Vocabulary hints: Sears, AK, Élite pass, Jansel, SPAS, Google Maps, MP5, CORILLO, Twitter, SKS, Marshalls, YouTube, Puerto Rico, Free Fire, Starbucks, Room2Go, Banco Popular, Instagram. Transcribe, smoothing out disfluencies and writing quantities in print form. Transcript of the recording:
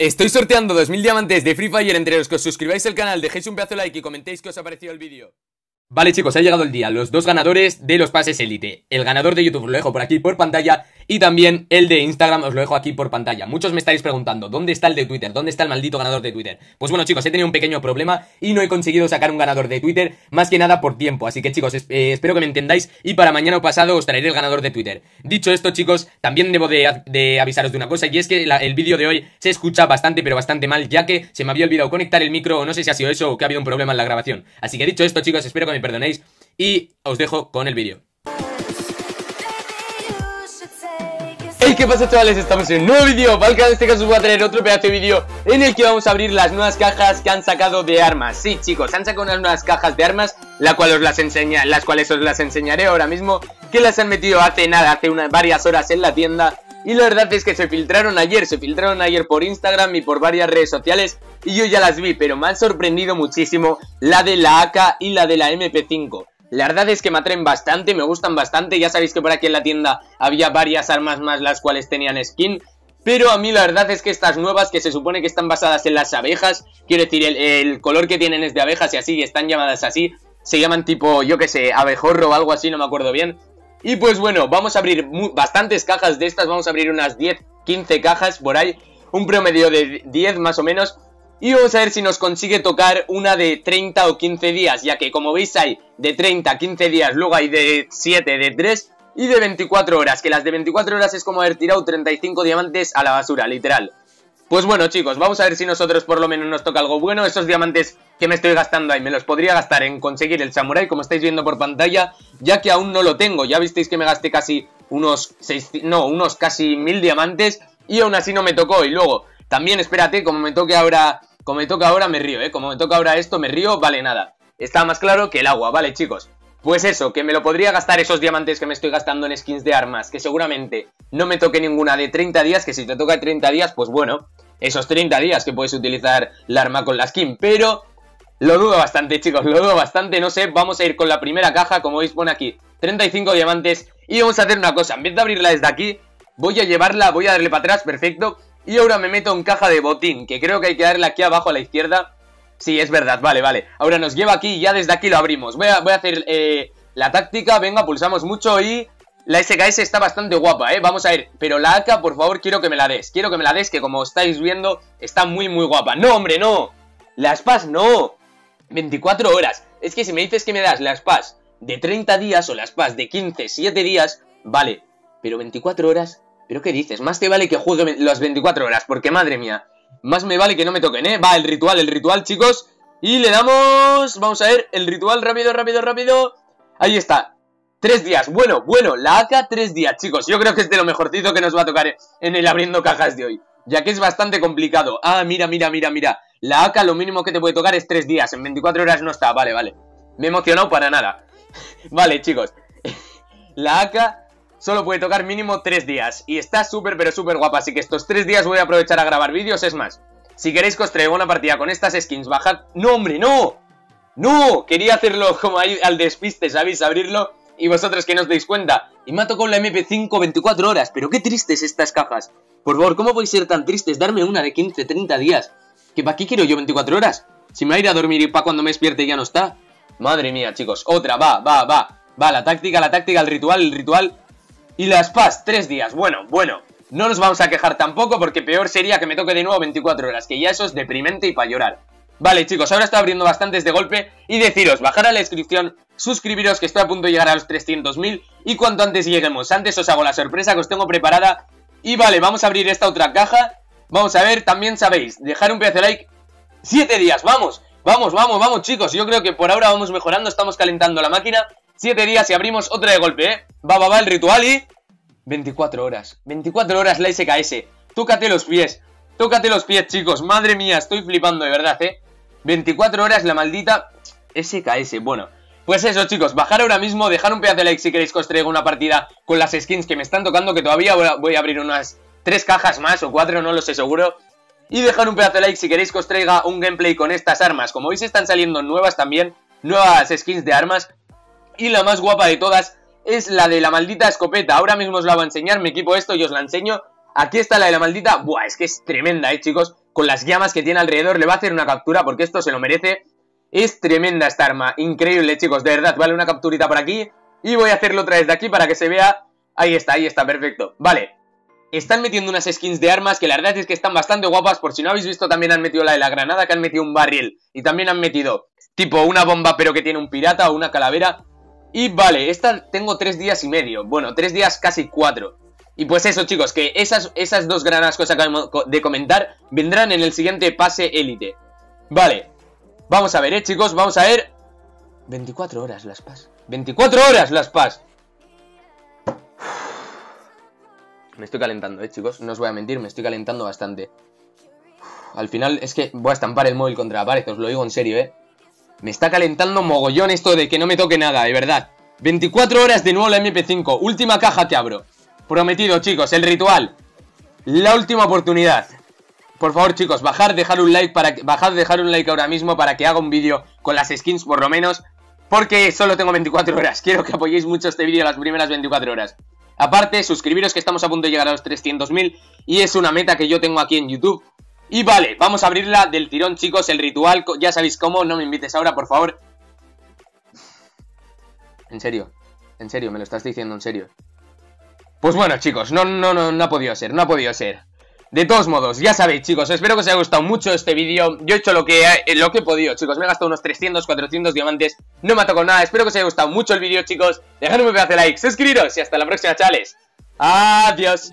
Estoy sorteando 2000 diamantes de Free Fire entre los que os suscribáis al canal, dejéis un pedazo de like y comentéis qué os ha parecido el vídeo. Vale chicos, ha llegado el día, los dos ganadores de los pases élite. El ganador de YouTube lo dejo por aquí por pantalla y también el de Instagram os lo dejo aquí por pantalla. Muchos me estáis preguntando, ¿dónde está el de Twitter? ¿Dónde está el maldito ganador de Twitter? Pues bueno chicos, he tenido un pequeño problema y no he conseguido sacar un ganador de Twitter, más que nada por tiempo. Así que chicos, espero que me entendáis y para mañana o pasado os traeré el ganador de Twitter. Dicho esto chicos, también debo de avisaros de una cosa, y es que el vídeo de hoy se escucha bastante pero bastante mal, ya que se me había olvidado conectar el micro, o no sé si ha sido eso o que ha habido un problema en la grabación. Así que dicho esto chicos, espero que me perdonéis y os dejo con el vídeo. Hey, ¿qué pasa chavales? Estamos en un nuevo vídeo para el canal. En este caso os voy a traer otro pedazo de vídeo en el que vamos a abrir las nuevas cajas que han sacado de armas. Sí chicos, han sacado unas nuevas cajas de armas, las cuales os las enseñaré ahora mismo, que las han metido hace nada, hace varias horas en la tienda. Y la verdad es que se filtraron ayer por Instagram y por varias redes sociales, y yo ya las vi, pero me han sorprendido muchísimo la de la AK y la de la MP5. La verdad es que me atraen bastante, me gustan bastante. Ya sabéis que por aquí en la tienda había varias armas más las cuales tenían skin, pero a mí la verdad es que estas nuevas, que se supone que están basadas en las abejas, quiero decir, el color que tienen es de abejas y así, y están llamadas así, se llaman tipo, yo que sé, abejorro o algo así, no me acuerdo bien. Y pues bueno, vamos a abrir bastantes cajas de estas, vamos a abrir unas 10, 15 cajas por ahí, un promedio de 10 más o menos. Y vamos a ver si nos consigue tocar una de 30 o 15 días, ya que como veis hay de 30, 15 días, luego hay de 7, de 3 y de 24 horas, que las de 24 horas es como haber tirado 35 diamantes a la basura, literal. Pues bueno chicos, vamos a ver si nosotros por lo menos nos toca algo bueno. Esos diamantes que me estoy gastando ahí me los podría gastar en conseguir el samurái, como estáis viendo por pantalla, ya que aún no lo tengo. Ya visteis que me gasté casi unos casi 1000 diamantes y aún así no me tocó. Y luego, también espérate, como me toca ahora me río, como me toca ahora esto me río, vale nada. Está más claro que el agua, vale chicos. Pues eso, que me lo podría gastar, esos diamantes que me estoy gastando en skins de armas, que seguramente no me toque ninguna de 30 días, que si te toca 30 días, pues bueno, esos 30 días que puedes utilizar la arma con la skin, pero lo dudo bastante chicos, lo dudo bastante, no sé. Vamos a ir con la primera caja, como veis pone aquí 35 diamantes, y vamos a hacer una cosa, en vez de abrirla desde aquí, voy a llevarla, voy a darle para atrás, perfecto, y ahora me meto en caja de botín, que creo que hay que darle aquí abajo a la izquierda. Sí, es verdad, vale, vale. Ahora nos lleva aquí y ya desde aquí lo abrimos. Voy a hacer la táctica, venga, pulsamos mucho y la SKS está bastante guapa, vamos a ver. Pero la AK, por favor, quiero que me la des, que como estáis viendo está muy, muy guapa. ¡No, hombre, no! La SPAS, no. 24 horas. Es que si me dices que me das la SPAS de 30 días o la SPAS de 15, 7 días, vale. Pero 24 horas, ¿pero qué dices? Más te vale que juegue las 24 horas, porque madre mía. Más me vale que no me toquen, Va, el ritual, chicos. Y le damos... Vamos a ver, el ritual, rápido. Ahí está. 3 días. Bueno, la AK 3 días, chicos. Yo creo que es de lo mejorcito que nos va a tocar en el abriendo cajas de hoy, ya que es bastante complicado. Ah, mira. La AK lo mínimo que te puede tocar es 3 días. En 24 horas no está, vale. Me he emocionado para nada. Vale, chicos. La AK... solo puede tocar mínimo 3 días. Y está súper, pero súper guapa. Así que estos 3 días voy a aprovechar a grabar vídeos. Es más, si queréis que os traiga una partida con estas skins, bajad... ¡No, hombre, no! ¡No! Quería hacerlo como ahí al despiste, ¿sabéis? Abrirlo y vosotros que no os dais cuenta. Y me ha tocado la MP5 24 horas. Pero qué tristes estas cajas. Por favor, ¿cómo podéis ser tan tristes? Darme una de 15, 30 días. ¿Que para qué quiero yo 24 horas? Si me va a ir a dormir y para cuando me despierte ya no está. Madre mía, chicos. Otra, va. Va, la táctica, el ritual... Y las PAS, 3 días, bueno, no nos vamos a quejar tampoco, porque peor sería que me toque de nuevo 24 horas, que ya eso es deprimente y para llorar. Vale chicos, ahora estoy abriendo bastantes de golpe, y deciros, bajar a la descripción, suscribiros que estoy a punto de llegar a los 300.000, y cuanto antes lleguemos, antes os hago la sorpresa que os tengo preparada. Y vale, vamos a abrir esta otra caja, vamos a ver, también sabéis, dejar un pedazo de like, 7 días, vamos chicos, yo creo que por ahora vamos mejorando, estamos calentando la máquina. 7 días y abrimos otra de golpe, Va, el ritual y... 24 horas la SKS. Tócate los pies, chicos. Madre mía, estoy flipando de verdad, 24 horas la maldita SKS. Bueno, pues eso, chicos. Bajar ahora mismo, dejar un pedazo de like si queréis que os traiga una partida con las skins que me están tocando, que todavía voy a abrir unas 3 cajas más o 4, no lo sé seguro. Y dejar un pedazo de like si queréis que os traiga un gameplay con estas armas. Como veis están saliendo nuevas también, nuevas skins de armas. Y la más guapa de todas es la de la maldita escopeta. Ahora mismo os la voy a enseñar, me equipo esto y os la enseño. Aquí está la de la maldita. Buah, es que es tremenda, chicos. Con las llamas que tiene alrededor, le va a hacer una captura porque esto se lo merece. Es tremenda esta arma, increíble, chicos, de verdad. Vale, una capturita por aquí y voy a hacerlo otra vez de aquí para que se vea. Ahí está, perfecto. Vale, están metiendo unas skins de armas que la verdad es que están bastante guapas. Por si no habéis visto, también han metido la de la granada, que han metido un barril. Y también han metido tipo una bomba pero que tiene un pirata o una calavera. Y vale, esta tengo 3 días y medio, bueno, 3 días casi 4. Y pues eso, chicos, que esas dos granadas que os acabo de comentar vendrán en el siguiente pase élite. Vale, vamos a ver, chicos, vamos a ver. 24 horas las SPAS. 24 horas las SPAS. Me estoy calentando, chicos, no os voy a mentir, me estoy calentando bastante. Al final es que voy a estampar el móvil contra la pared, os lo digo en serio, Me está calentando mogollón esto de que no me toque nada, de verdad. 24 horas de nuevo la MP5, última caja que abro. Prometido, chicos, el ritual. La última oportunidad. Por favor, chicos, dejar un like ahora mismo para que haga un vídeo con las skins por lo menos. Porque solo tengo 24 horas, quiero que apoyéis mucho este vídeo las primeras 24 horas. Aparte, suscribiros que estamos a punto de llegar a los 300.000 y es una meta que yo tengo aquí en YouTube. Y vale, vamos a abrirla del tirón, chicos, el ritual, ya sabéis cómo, no me invites ahora, por favor. En serio, me lo estás diciendo en serio. Pues bueno, chicos, no ha podido ser, De todos modos, ya sabéis, chicos, espero que os haya gustado mucho este vídeo. Yo he hecho lo que he podido, chicos. Me he gastado unos 300, 400 diamantes. No me ha tocado nada, espero que os haya gustado mucho el vídeo, chicos. Dejad un pedazo de like, suscribiros y hasta la próxima, chavales. Adiós.